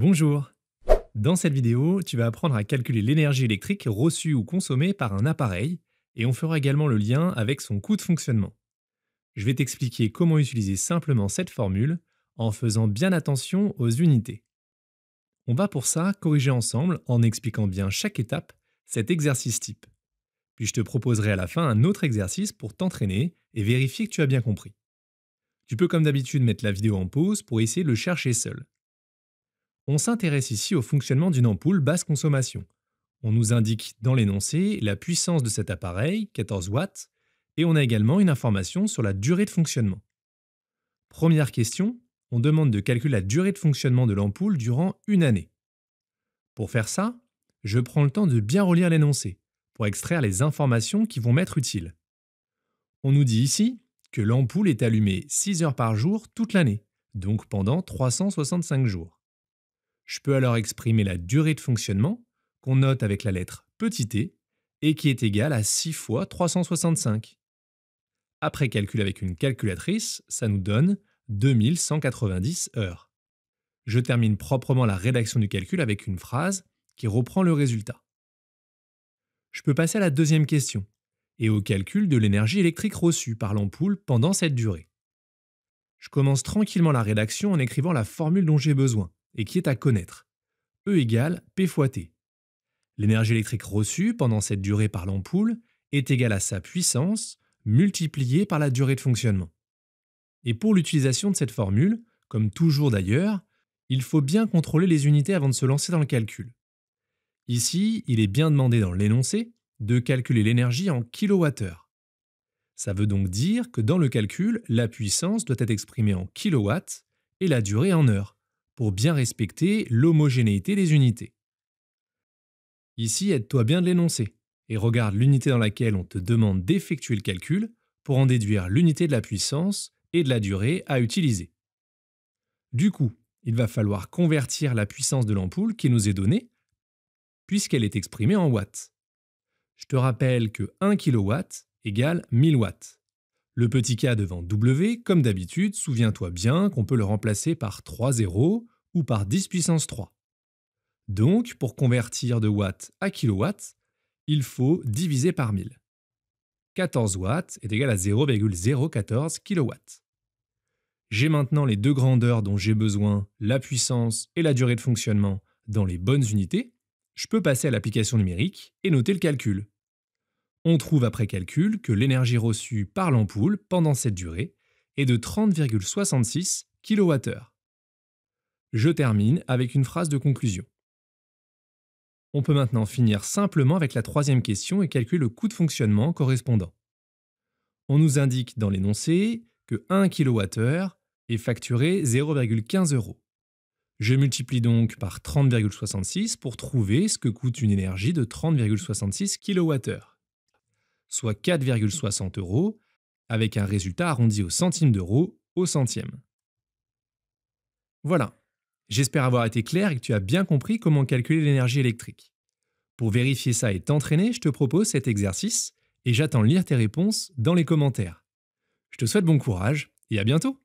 Bonjour. Dans cette vidéo, tu vas apprendre à calculer l'énergie électrique reçue ou consommée par un appareil et on fera également le lien avec son coût de fonctionnement. Je vais t'expliquer comment utiliser simplement cette formule en faisant bien attention aux unités. On va pour ça corriger ensemble en expliquant bien chaque étape cet exercice type. Puis je te proposerai à la fin un autre exercice pour t'entraîner et vérifier que tu as bien compris. Tu peux comme d'habitude mettre la vidéo en pause pour essayer de le chercher seul. On s'intéresse ici au fonctionnement d'une ampoule basse consommation. On nous indique dans l'énoncé la puissance de cet appareil, 14 watts, et on a également une information sur la durée de fonctionnement. Première question, on demande de calculer la durée de fonctionnement de l'ampoule durant une année. Pour faire ça, je prends le temps de bien relire l'énoncé, pour extraire les informations qui vont m'être utiles. On nous dit ici que l'ampoule est allumée 6 heures par jour toute l'année, donc pendant 365 jours. Je peux alors exprimer la durée de fonctionnement, qu'on note avec la lettre petit t, et qui est égale à 6 fois 365. Après calcul avec une calculatrice, ça nous donne 2190 heures. Je termine proprement la rédaction du calcul avec une phrase qui reprend le résultat. Je peux passer à la deuxième question, et au calcul de l'énergie électrique reçue par l'ampoule pendant cette durée. Je commence tranquillement la rédaction en écrivant la formule dont j'ai besoin, et qui est à connaître. E égale P fois T. L'énergie électrique reçue pendant cette durée par l'ampoule est égale à sa puissance multipliée par la durée de fonctionnement. Et pour l'utilisation de cette formule, comme toujours d'ailleurs, il faut bien contrôler les unités avant de se lancer dans le calcul. Ici, il est bien demandé dans l'énoncé de calculer l'énergie en kWh. Ça veut donc dire que dans le calcul, la puissance doit être exprimée en kilowatts et la durée en heures, pour bien respecter l'homogénéité des unités. Ici, aide-toi bien de l'énoncer et regarde l'unité dans laquelle on te demande d'effectuer le calcul pour en déduire l'unité de la puissance et de la durée à utiliser. Du coup, il va falloir convertir la puissance de l'ampoule qui nous est donnée puisqu'elle est exprimée en watts. Je te rappelle que 1 kW égale 1000 watts. Le petit k devant W, comme d'habitude, souviens-toi bien qu'on peut le remplacer par 3 zéros ou par 10 puissance 3. Donc, pour convertir de watts à kilowatts, il faut diviser par 1000. 14 watts est égal à 0,014 kilowatts. J'ai maintenant les deux grandeurs dont j'ai besoin, la puissance et la durée de fonctionnement, dans les bonnes unités. Je peux passer à l'application numérique et noter le calcul. On trouve après calcul que l'énergie reçue par l'ampoule pendant cette durée est de 30,66 kWh. Je termine avec une phrase de conclusion. On peut maintenant finir simplement avec la troisième question et calculer le coût de fonctionnement correspondant. On nous indique dans l'énoncé que 1 kWh est facturé 0,15 €. Je multiplie donc par 30,66 pour trouver ce que coûte une énergie de 30,66 kWh. Soit 4,60 €, avec un résultat arrondi au centime d'euro au centième. Voilà, j'espère avoir été clair et que tu as bien compris comment calculer l'énergie électrique. Pour vérifier ça et t'entraîner, je te propose cet exercice et j'attends lire tes réponses dans les commentaires. Je te souhaite bon courage et à bientôt!